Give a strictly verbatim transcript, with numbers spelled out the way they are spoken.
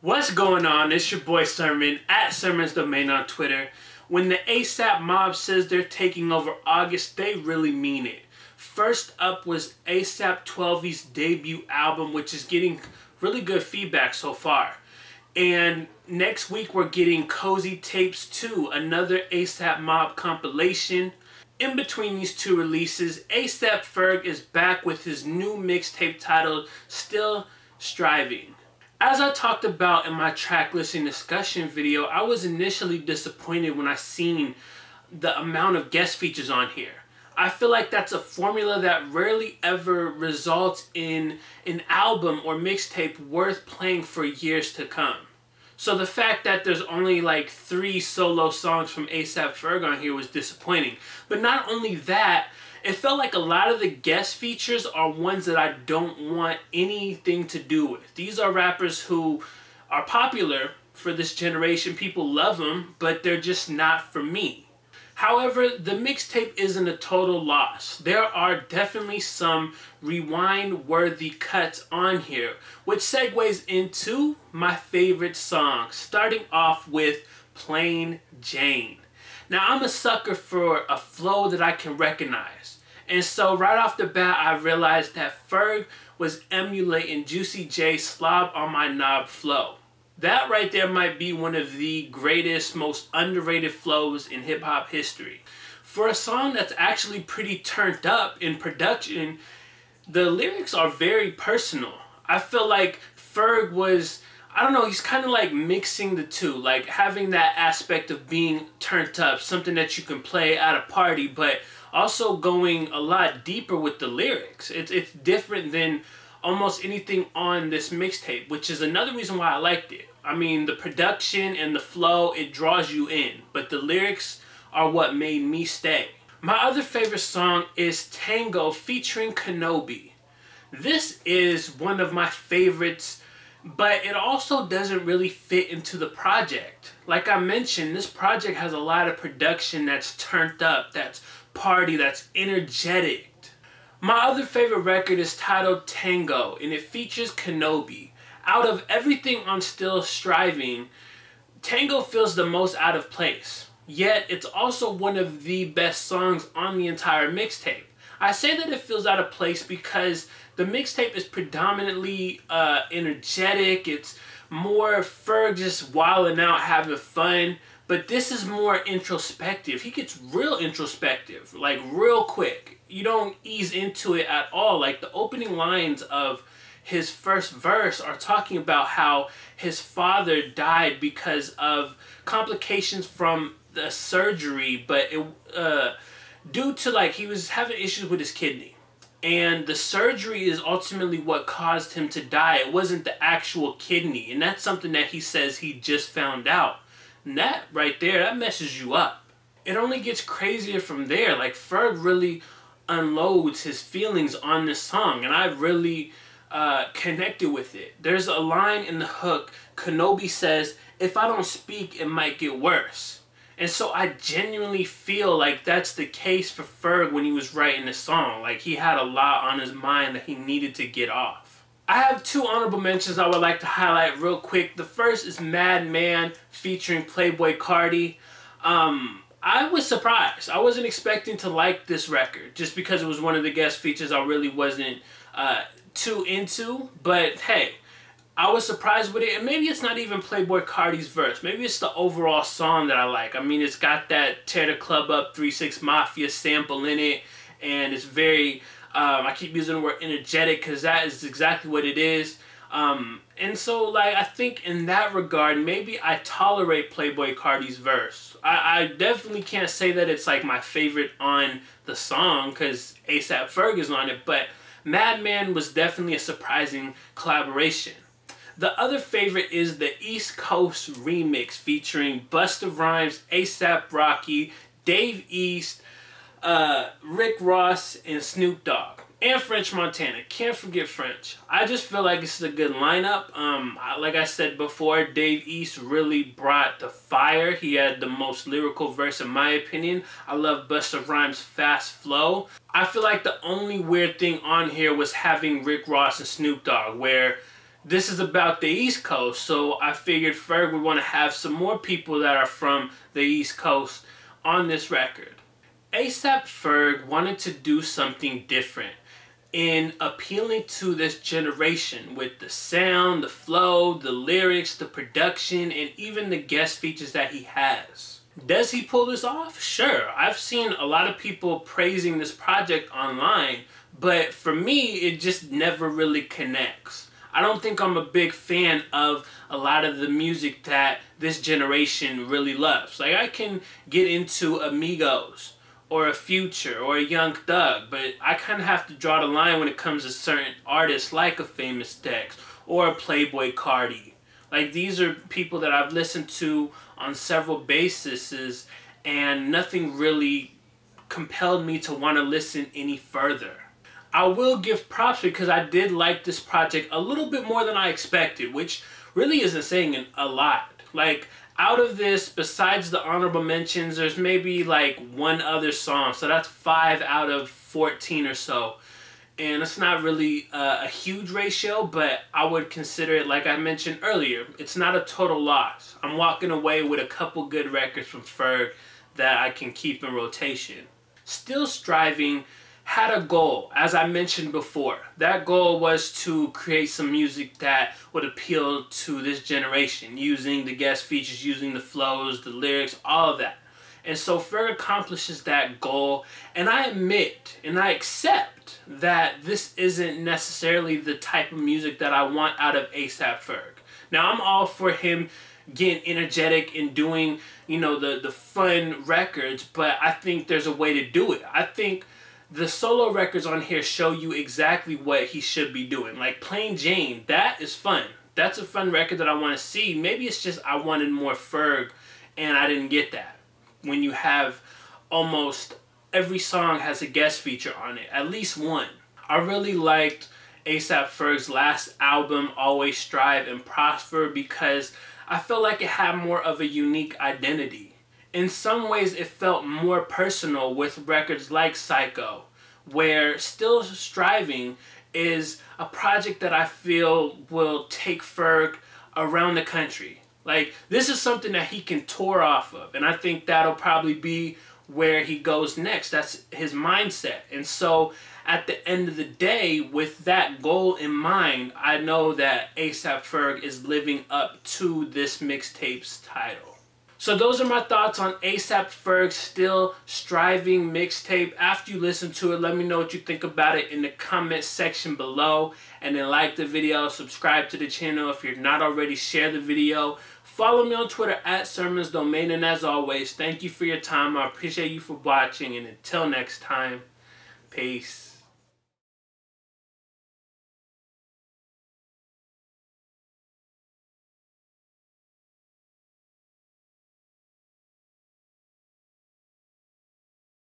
What's going on? It's your boy Sermon at Sermons Domain on Twitter. When the A$AP Mob says they're taking over August, they really mean it. First up was A$AP twelve's debut album, which is getting really good feedback so far. And next week we're getting Cozy Tapes two, another A$AP Mob compilation. In between these two releases, A$AP Ferg is back with his new mixtape titled Still Striving. As I talked about in my track listing discussion video, I was initially disappointed when I seen the amount of guest features on here. I feel like that's a formula that rarely ever results in an album or mixtape worth playing for years to come. So the fact that there's only like three solo songs from A$AP Ferg on here was disappointing. But not only that, it felt like a lot of the guest features are ones that I don't want anything to do with. These are rappers who are popular for this generation. People love them, but they're just not for me. However, the mixtape isn't a total loss. There are definitely some rewind-worthy cuts on here, which segues into my favorite song, starting off with Plain Jane. Now, I'm a sucker for a flow that I can recognize. And so right off the bat, I realized that Ferg was emulating Juicy J's Slob on My Knob flow. That right there might be one of the greatest, most underrated flows in hip-hop history. For a song that's actually pretty turned up in production, the lyrics are very personal. I feel like Ferg was... I don't know, he's kind of like mixing the two, like having that aspect of being turned up, something that you can play at a party, but also going a lot deeper with the lyrics. It's, it's different than almost anything on this mixtape, which is another reason why I liked it. I mean, the production and the flow, it draws you in, but the lyrics are what made me stay. My other favorite song is Tango featuring Kenobi. This is one of my favorites, but it also doesn't really fit into the project. Like I mentioned, this project has a lot of production that's turned up, that's party, that's energetic. My other favorite record is titled Tango, and it features Kenobi. Out of everything on Still Striving, Tango feels the most out of place. Yet, it's also one of the best songs on the entire mixtape. I say that it feels out of place because the mixtape is predominantly uh, energetic. It's more Ferg just wilding out, having fun. But this is more introspective. He gets real introspective, like real quick. You don't ease into it at all. Like the opening lines of his first verse are talking about how his father died because of complications from the surgery, but it... Uh, Due to, like, he was having issues with his kidney. And the surgery is ultimately what caused him to die. It wasn't the actual kidney. And that's something that he says he just found out. And that right there, that messes you up. It only gets crazier from there. Like, Ferg really unloads his feelings on this song. And I really uh, connected with it. There's a line in the hook. Kenobi says, "If I don't speak, it might get worse." And so I genuinely feel like that's the case for Ferg when he was writing this song. Like, he had a lot on his mind that he needed to get off. I have two honorable mentions I would like to highlight real quick. The first is Mad Man featuring Playboi Carti. Um, I was surprised. I wasn't expecting to like this record just because it was one of the guest features I really wasn't uh, too into. But hey, I was surprised with it, and maybe it's not even Playboi Carti's verse. Maybe it's the overall song that I like. I mean, it's got that Tear the Club Up, Three-Six Mafia sample in it, and it's very, um, I keep using the word energetic, because that is exactly what it is. Um, and so, like, I think in that regard, maybe I tolerate Playboi Carti's verse. I, I definitely can't say that it's, like, my favorite on the song, because A$AP Ferg is on it, but Mad Man was definitely a surprising collaboration. The other favorite is the East Coast remix featuring Busta Rhymes, A$AP Rocky, Dave East, uh, Rick Ross, and Snoop Dogg. And French Montana. Can't forget French. I just feel like this is a good lineup. Um, I, like I said before, Dave East really brought the fire. He had the most lyrical verse in my opinion. I love Busta Rhymes' fast flow. I feel like the only weird thing on here was having Rick Ross and Snoop Dogg, where this is about the East Coast, so I figured Ferg would want to have some more people that are from the East Coast on this record. A$AP Ferg wanted to do something different in appealing to this generation with the sound, the flow, the lyrics, the production, and even the guest features that he has. Does he pull this off? Sure. I've seen a lot of people praising this project online, but for me, it just never really connects. I don't think I'm a big fan of a lot of the music that this generation really loves. Like, I can get into Amigos or a Future or a Young Thug, but I kind of have to draw the line when it comes to certain artists like a Famous Dex or a Playboi Carti. Like, these are people that I've listened to on several bases, and nothing really compelled me to want to listen any further. I will give props because I did like this project a little bit more than I expected, which really isn't saying a lot. Like, out of this, besides the honorable mentions, there's maybe like one other song, so that's five out of fourteen or so. And it's not really uh, a huge ratio, but I would consider it, like I mentioned earlier, it's not a total loss. I'm walking away with a couple good records from Ferg that I can keep in rotation. Still Striving had a goal, as I mentioned before. That goal was to create some music that would appeal to this generation, using the guest features, using the flows, the lyrics, all of that. And so Ferg accomplishes that goal, and I admit and I accept that this isn't necessarily the type of music that I want out of A$AP Ferg. Now, I'm all for him getting energetic and doing, you know, the, the fun records, but I think there's a way to do it. I think the solo records on here show you exactly what he should be doing. Like Plain Jane, that is fun. That's a fun record that I want to see. Maybe it's just I wanted more Ferg and I didn't get that. When you have almost every song has a guest feature on it, at least one. I really liked A$AP Ferg's last album, Always Strive and Prosper, because I felt like it had more of a unique identity. In some ways, it felt more personal with records like Psycho, where Still Striving is a project that I feel will take Ferg around the country. Like, this is something that he can tour off of, and I think that'll probably be where he goes next. That's his mindset. And so at the end of the day, with that goal in mind, I know that A$AP Ferg is living up to this mixtape's title. So those are my thoughts on A$AP Ferg's Still Striving mixtape. After you listen to it, let me know what you think about it in the comment section below. And then like the video, subscribe to the channel if you're not already, share the video. Follow me on Twitter at Sermons Domain. And as always, thank you for your time. I appreciate you for watching. And until next time, peace.